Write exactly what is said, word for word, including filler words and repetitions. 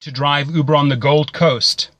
to drive Uber on the Gold Coast.